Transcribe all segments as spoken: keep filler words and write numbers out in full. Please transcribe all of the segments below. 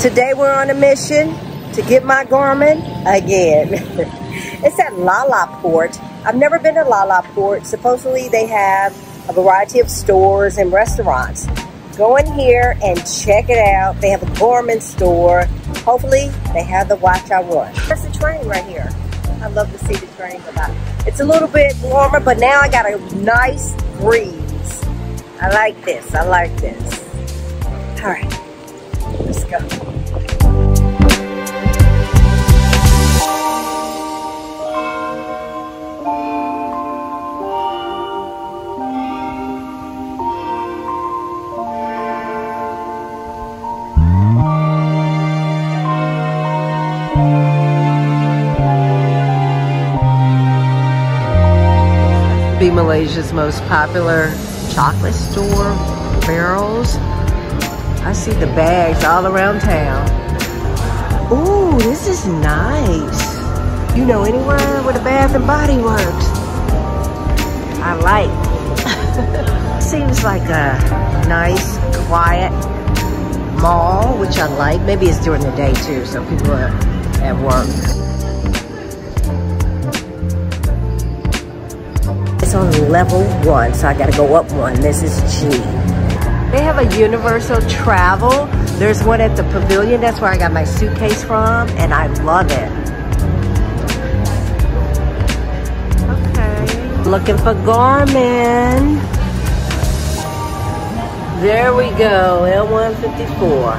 Today we're on a mission to get my Garmin again. It's at LaLaport. I've never been to LaLaport. Supposedly they have a variety of stores and restaurants. Go in here and check it out. They have a Garmin store. Hopefully they have the watch I want. That's the train right here. I love to see the train go by. It's a little bit warmer, but now I got a nice breeze. I like this, I like this. All right. Let's go. Be Malaysia's most popular chocolate store, Barrels. I see the bags all around town. Ooh, this is nice. You know, anywhere with a Bath and Body Works. I like. Seems like a nice, quiet mall, which I like. Maybe it's during the day too, so people are at work. It's on level one, so I gotta go up one. This is G. They have a universal travel. There's one at the pavilion. That's where I got my suitcase from, and I love it. Okay. Looking for Garmin. There we go, L one fifty-four.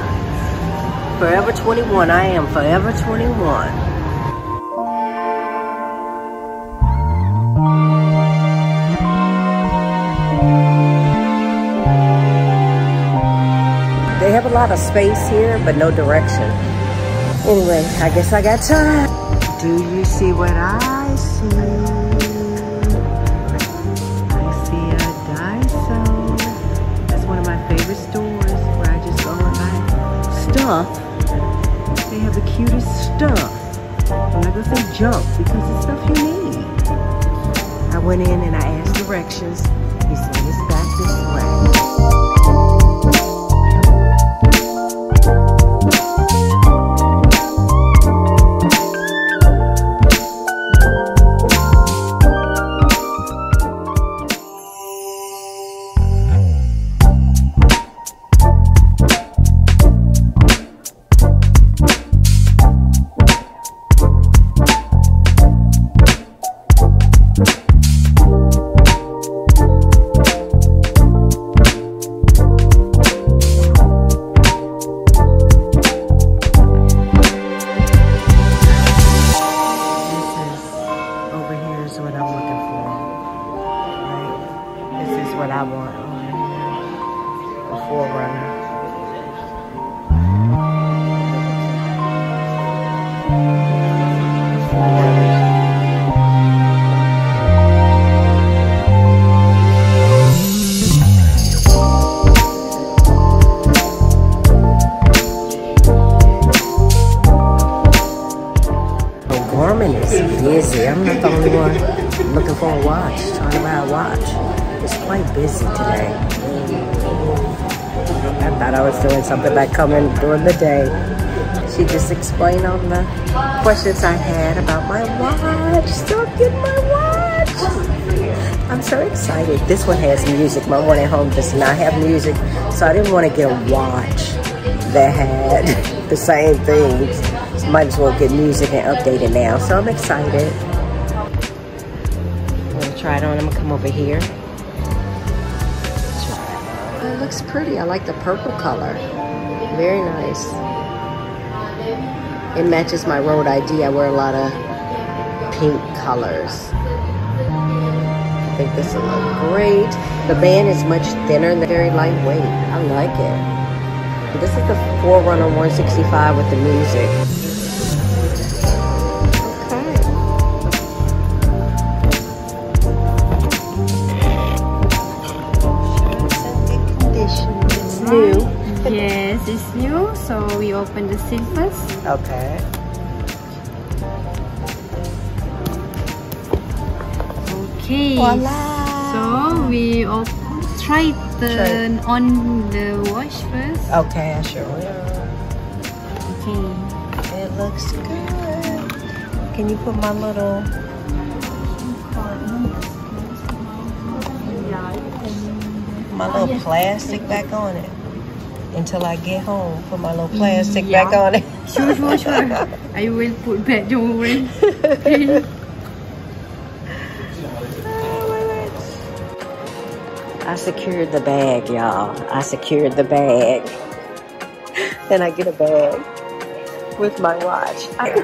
Forever twenty-one, I am forever twenty-one. They have a lot of space here, but no direction. Anyway, I guess I got time. Do you see what I see? I see a Daiso. That's one of my favorite stores where I just go and buy stuff. They have the cutest stuff. I'm not gonna say junk because it's stuff you need. I went in and I asked directions. He said it's back this way. Busy. I'm not the only one looking for a watch, trying to buy a watch. It's quite busy today. I thought I was doing something by coming during the day. She just explained on the questions I had about my watch. Still getting my watch. I'm so excited. This one has music. My one at home does not have music, so I didn't want to get a watch that had the same things. Might as well get music and update it now, so I'm excited. I'm gonna try it on. I'm gonna come over here. It looks pretty. I like the purple color. Very nice. It matches my Road I D. I wear a lot of pink colors. I think this will look great. The band is much thinner and very lightweight. I like it. This is the Forerunner one sixty-five with the music. Yes, it's new, so we open the seal first. Okay. Okay. Voila. So we try turn on the watch first. Okay, I sure will. Sushi. It looks good. Can you put my little my little plastic back on it until I get home? Put my little plastic yeah. back on it. Sure, sure, sure. I will put back. Don't worry. I secured the bag, y'all. I secured the bag. Then I get a bag with my watch. I'm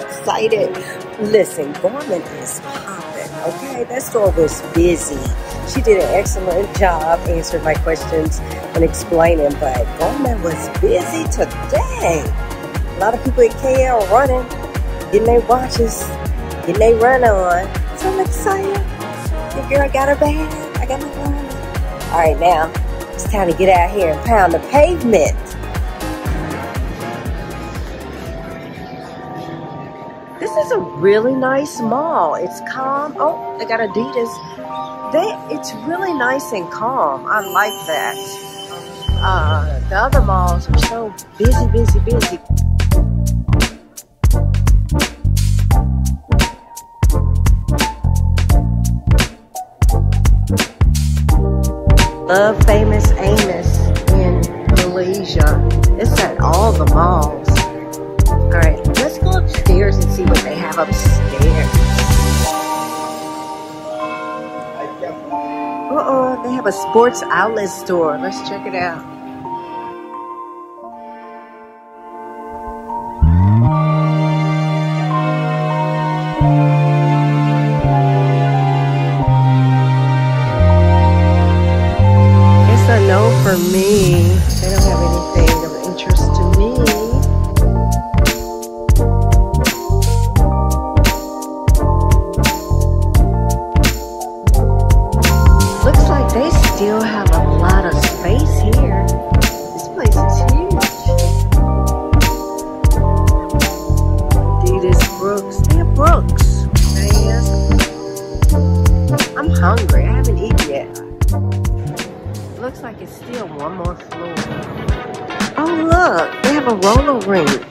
excited. Listen, Garmin is popping, okay? That store was busy. She did an excellent job answering my questions and explaining, but Garmin was busy today. A lot of people at K L running, getting their watches, getting their run on. So I'm excited. The girl got her bag. I got my Garmin. All right, now it's time to get out here and pound the pavement. This is a really nice mall. It's calm. Oh, they got Adidas. They, it's really nice and calm. I like that. Uh, the other malls are so busy, busy, busy. Love Famous Amos in Malaysia. It's at all the malls. All right, let's go upstairs and see what they have upstairs. Uh-oh, they have a sports outlet store. Let's check it out. It's a no for me. They don't have anything of interest to me. Still have a lot of space here. This place is huge. Adidas, Brooks. They have Brooks. Adidas. I'm hungry. I haven't eaten yet. Looks like it's still one more floor. Oh, look. They have a roller rink.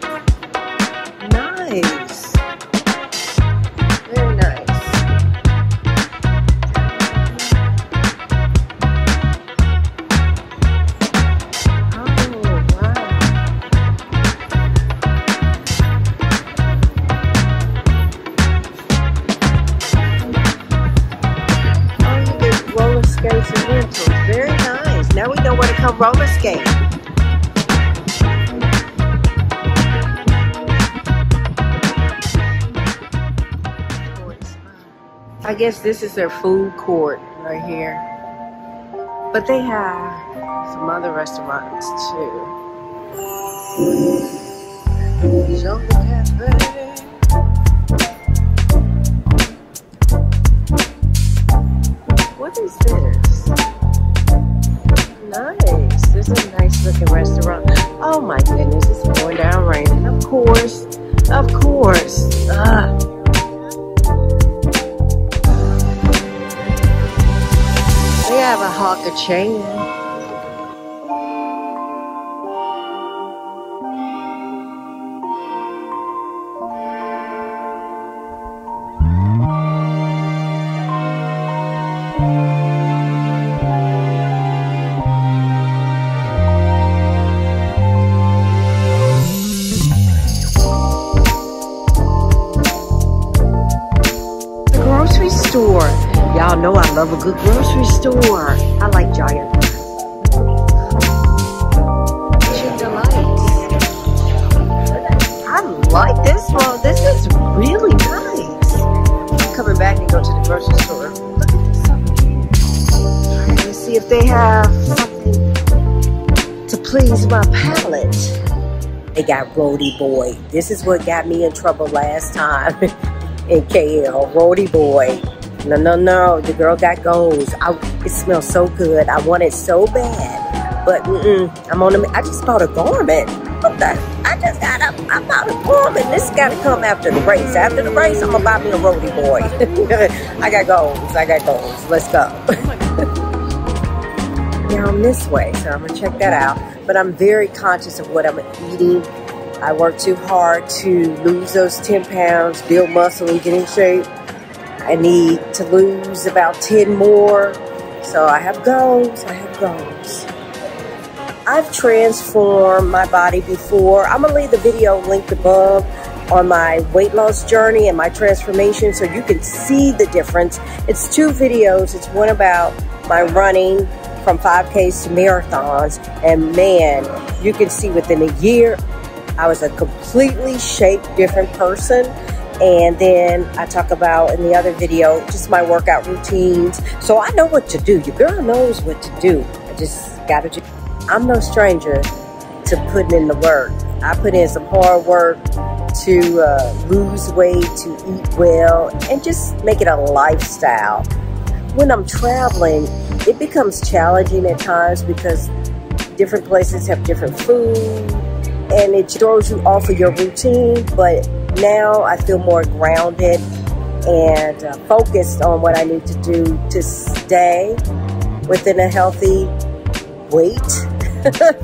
Nice. Very nice. Very nice. Now we know where to come roller skate. I guess this is their food court right here. But they have some other restaurants too. Jungle Cafe. What is this? Nice. This is a nice looking restaurant. Oh my goodness, it's pouring down raining. Of course. Of course. Ugh. They have a Hawker Chan. Y'all know I love a good grocery store. I like Giant. Check the lights. I like this one. This is really nice. I'm coming back and go to the grocery store. Look at this over here. All right, let's see if they have something to please my palate. They got Roadie Boy. This is what got me in trouble last time in K L. Roadie Boy. No, no, no, the girl got goals. I, it smells so good. I want it so bad. But, mm-mm, I'm on the, I just bought a Garmin. What the? I just got a, I bought a Garmin. This got to come after the race. After the race, I'm going to buy me a Roadie Boy. I got goals. I got goals. Let's go. Down this way, so I'm going to check that out. but I'm very conscious of what I'm eating. I work too hard to lose those ten pounds, build muscle and get in shape. I need to lose about ten more. So I have goals, I have goals. I've transformed my body before. I'm gonna leave the video linked above on my weight loss journey and my transformation so you can see the difference. It's two videos. It's one about my running from five Ks to marathons, and man, you can see within a year I was a completely shaped different person. And then I talk about in the other video just my workout routines, so I know what to do. Your girl knows what to do. I just gotta do. I'm no stranger to putting in the work. I put in some hard work to uh, lose weight, to eat well, and just make it a lifestyle. When I'm traveling, it becomes challenging at times because different places have different food and it throws you off of your routine, but now I feel more grounded and uh, focused on what I need to do to stay within a healthy weight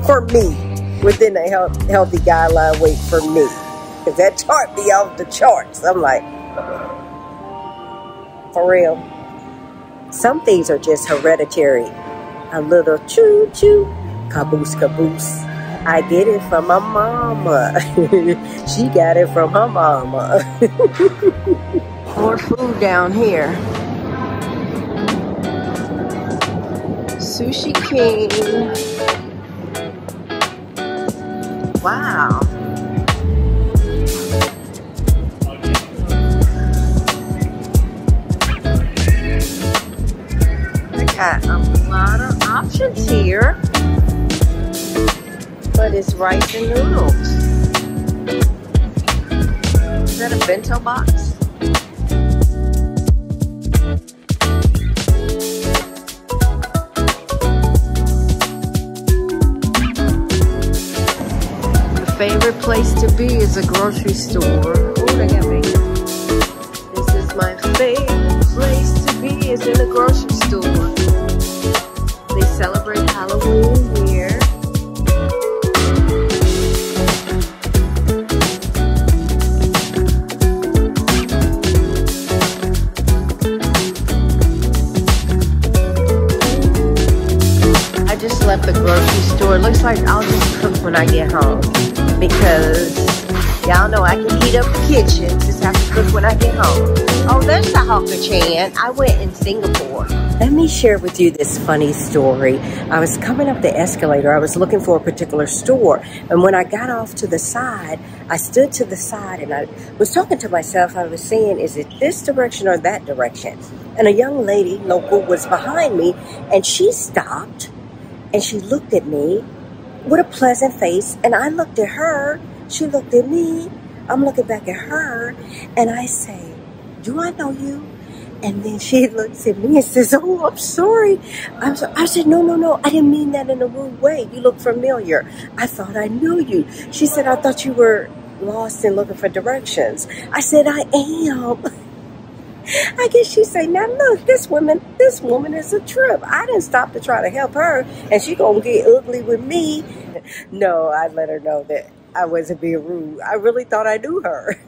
for me, within a health, healthy guideline weight for me. Because that chart be off the charts. I'm like, for real. Some things are just hereditary. A little choo-choo, caboose, caboose. I get it from my mama. She got it from her mama. More food down here. Sushi King. Wow. Got a lot of options here, but it's rice and noodles. Is that a bento box? My favorite place to be is a grocery store. Oh, they got me. This is my favorite place to be, is in a grocery store. They celebrate Halloween here. I just left the grocery store. Looks like I'll just cook when I get home, because y'all know I can heat up the kitchen. Just have to cook when I get home. Oh, there's the Hawker Chan. I went in Singapore. Let me share with you this funny story. I was coming up the escalator. I was looking for a particular store. And when I got off to the side, I stood to the side and I was talking to myself. I was saying, is it this direction or that direction? And a young lady, local, was behind me, and she stopped and she looked at me with a pleasant face. And I looked at her. She looked at me. I'm looking back at her. And I say, do I know you? And then she looks at me and says, oh, I'm sorry. I'm so, I said, no, no, no. I didn't mean that in a rude way. You look familiar. I thought I knew you. She said, I thought you were lost and looking for directions. I said, I am. I guess she said, now look, this woman, this woman is a trip. I didn't stop to try to help her, and she gonna get ugly with me. No, I let her know that I wasn't being rude. I really thought I knew her.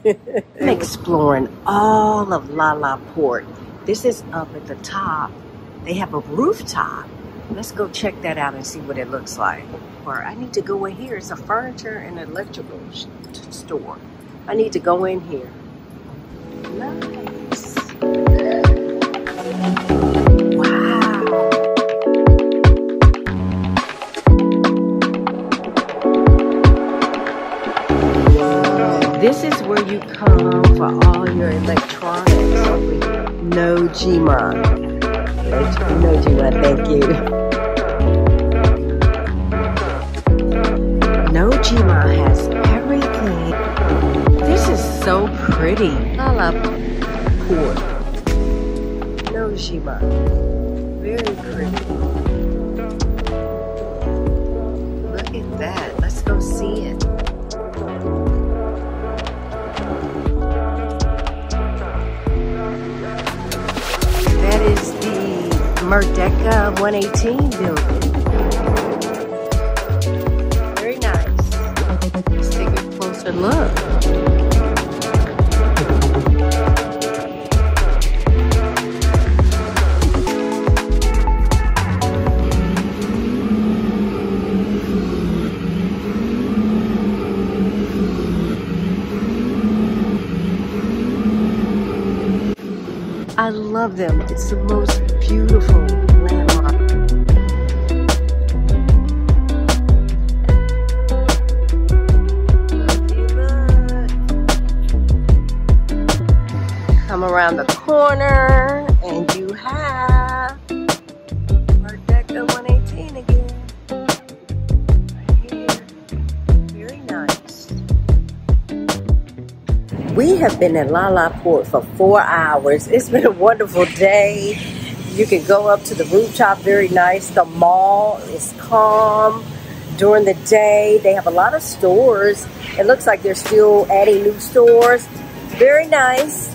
I'm exploring all of LaLaport. This is up at the top. They have a rooftop. Let's go check that out and see what it looks like. Or I need to go in here. It's a furniture and electrical store. I need to go in here. Nice. Wow. This is where you come for all your electronics. Nojima. Nojima, thank you. Nojima has everything. This is so pretty. LaLaport. Nojima. Very pretty. Look at that. Let's go see it. Merdeka one eighteen building. Good luck. I love them. It's the most beautiful landmark. Come around the corner and you have Merdeka one eighteen again. Right here. Very nice. We have been in LaLaport for four hours. It's been a wonderful day. You can go up to the rooftop, very nice. The mall is calm during the day. They have a lot of stores. It looks like they're still adding new stores. Very nice.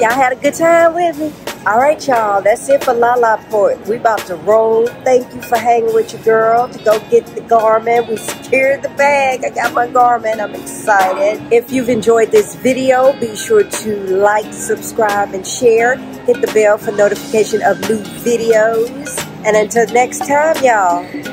Y'all had a good time with me? All right, y'all, that's it for LaLaport. We about to roll. Thank you for hanging with your girl to go get the Garmin. We secured the bag. I got my Garmin. I'm excited. If you've enjoyed this video, be sure to like, subscribe, and share. Hit the bell for notification of new videos. And until next time, y'all.